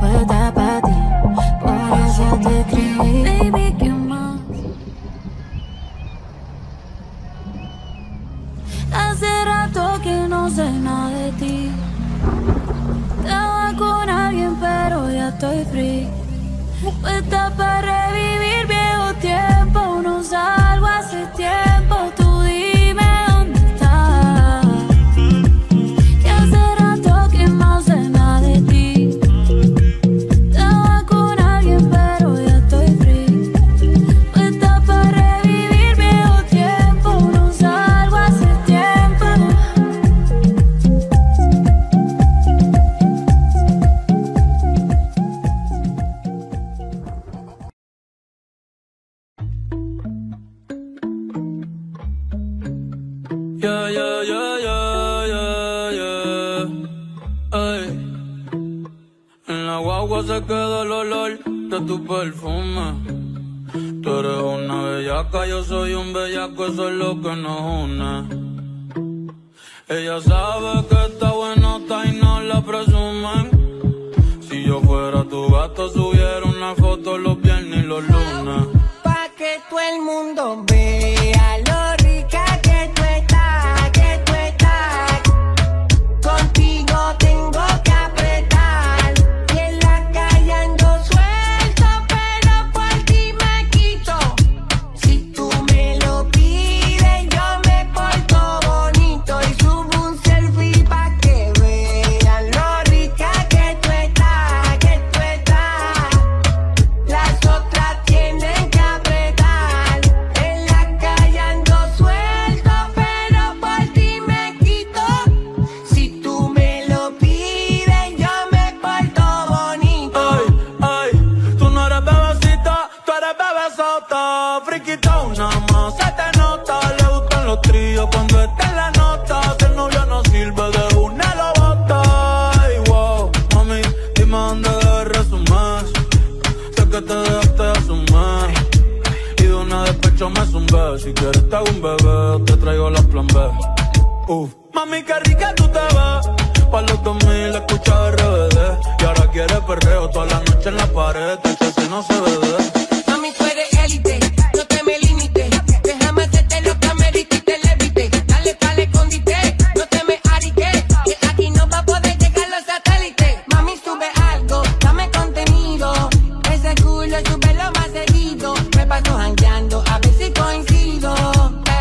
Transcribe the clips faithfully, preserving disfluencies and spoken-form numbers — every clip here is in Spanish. Puedo estar para ti, por eso Hace rato que no sé nada de ti. Estaba con alguien pero ya estoy free. Puesta para revivir viejo tiempo. No salgo hace tiempo. Tú dime dónde estás. Que hace rato que no sé nada de ti. Estaba con alguien pero ya estoy free. Puesta para revivir viejo tiempo. No salgo hace tiempo. Yeah, yeah, yeah, yeah, yeah, yeah. Ay. En la guagua se queda el olor de tu perfume. Tú eres una bellaca, yo soy un bellaco, eso es lo que nos une. Ella sabe que está buenota y no la presumen. Si yo fuera tu gato, subiera una foto los viernes y los lunes. Pa' que todo el mundo vea lo rica que tú estás, que tú estás. Contigo tengo que apretar. Y en la calle ando suelto, pero por ti me quito. Si tú me lo pides, yo me porto bonito. Y subo un selfie pa' que vean lo rica que tú estás, que tú estás. Las otras tienen que apretar. En la calle ando suelto, pero por ti me quito. Si tú me lo pides, yo me porto bonito. Ay, ay, tú no eres bebecita, tú eres bebesota. Friquita una más, se te nota. Le gustan los tríos cuando está en la nota. Si el novio no sirve, de una lo bota. Ay, wow, mami, dime dónde debes resumir. Sé que te dejaste de asumir. Y de una despecho me zumbé. Si quieres te hago un bebé, te traigo la plan B. Uf. Mami, qué rica tú te vas. Pa' los dos mil escucha R B D. Y ahora quieres perreo toda la noche en la pared. Te si no se ve. Mami, tú eres élite, no te me limites. Déjame hacerte lo que amerite y te levite. Dale pa'l escondite, no te me ariques. Que aquí no va a poder llegar los satélites. Mami, sube algo, dame contenido. Ese culo sube lo más seguido. Me paso jangueando, a ver si coincido.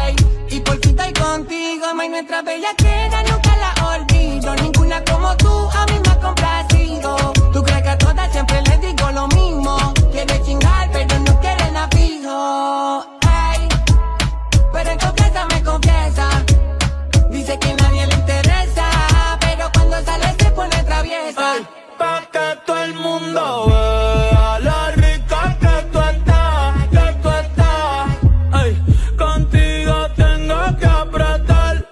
Ey, y por fin estoy contigo, ma, y nuestra bella queda nunca la olvido. Ninguna como tú a mí me ha complacido. Tú crees que a todas siempre les digo lo mismo. Quiere chingar, pero no quieren a fijo. Ey, pero en confianza me confiesa. Dice que a nadie le interesa, pero cuando sale se pone traviesa. Ay, pa' que todo el mundo vea lo rica que tú estás, que tú estás. Ay, contigo tengo que apretar.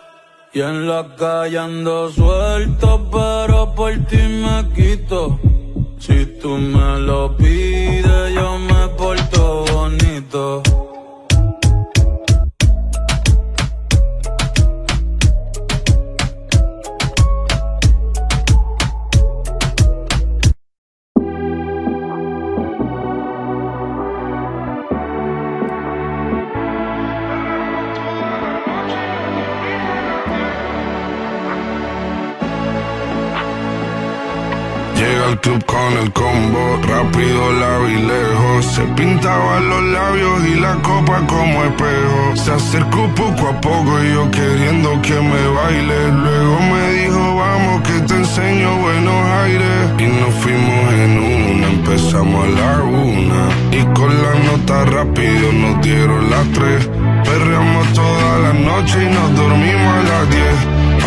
Y en la calle ando suelto, pero por ti me quito. Si tú me lo pides, yo me porto bonito. El club con el combo, rápido, labio y lejos. Se pintaban los labios y la copa como espejo. Se acercó poco a poco y yo queriendo que me baile. Luego me dijo, vamos que te enseño buenos aires. Y nos fuimos en una, empezamos a la una. Y con la nota rápido nos dieron las tres. Perreamos toda la noche y nos dormimos a las diez.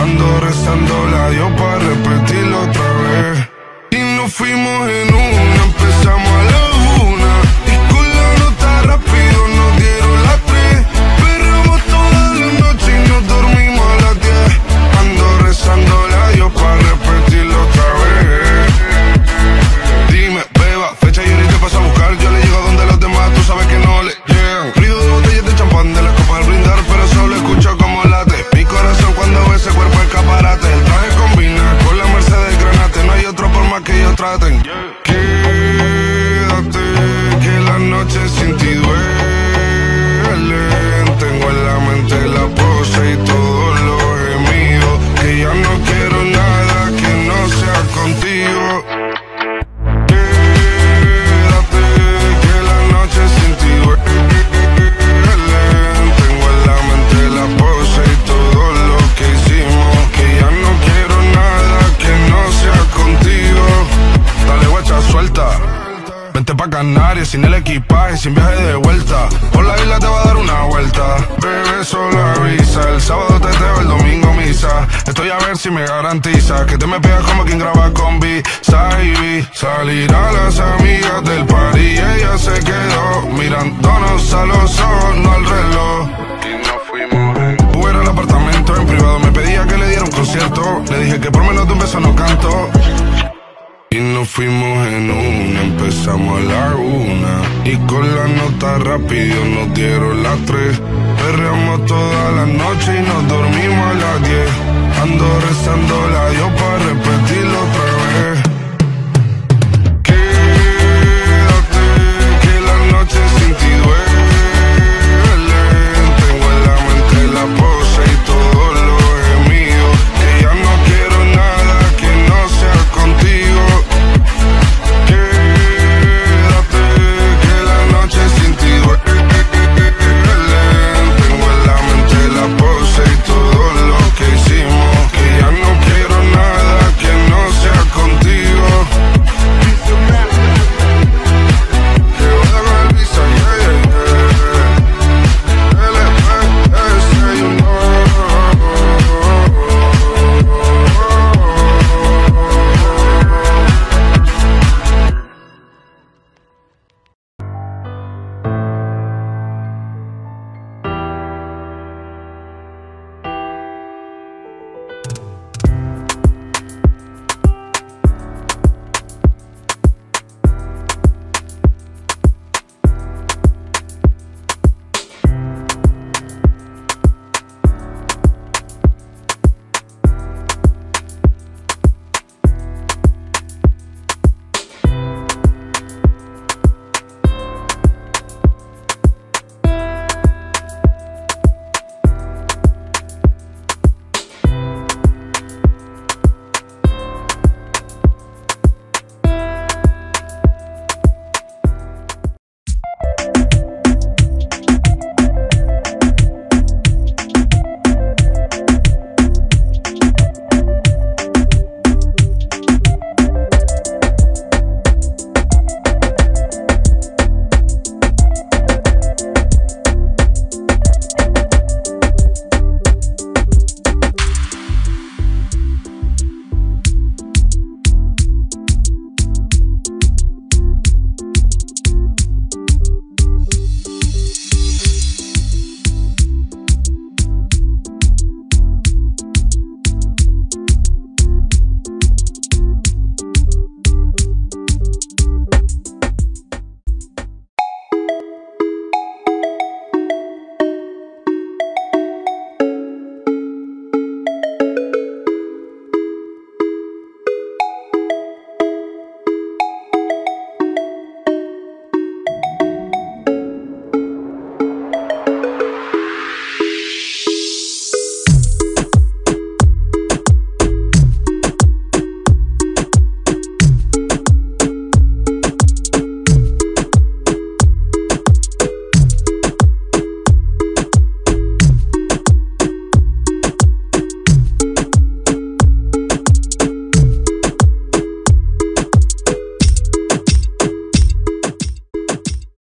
Ando rezando la Dios para repetirlo otra vez. Nos fuimos en una, empezamos a la una. Y con la nota rápido nos dieron las tres. Perramos toda la noche y nos dormimos a las diez. Ando rezando la Dios para repetirlo otra vez. Dime, beba, fecha y hora y te paso a buscar. Yo le llego donde los demás, tú sabes que no le llegan. Ruido de botellas de champán, de las copas al brindar, pero solo escucho como late mi corazón cuando ve ese cuerpo escaparate. El traje combina con la Mercedes. No hay otra forma que ellos traten. Yeah. pa' Canarias, sin el equipaje, sin viaje de vuelta. Por la isla te va a dar una vuelta. Bebé, solo avisa, el sábado te teo, el domingo misa. Estoy a ver si me garantiza que te me pegas como quien graba con B. Saibi. Salir a las amigas del par y ella se quedó mirándonos a los ojos, no al reloj. Y nos fuimos en Uber al apartamento, en privado me pedía que le diera un concierto. Le dije que por menos de un beso no canto. Y nos fuimos en una, empezamos a la una. Y con la nota rápido nos dieron las tres. Perreamos toda la noche y nos dormimos a las diez. Ando rezando la Dios para repetirlo otra vez.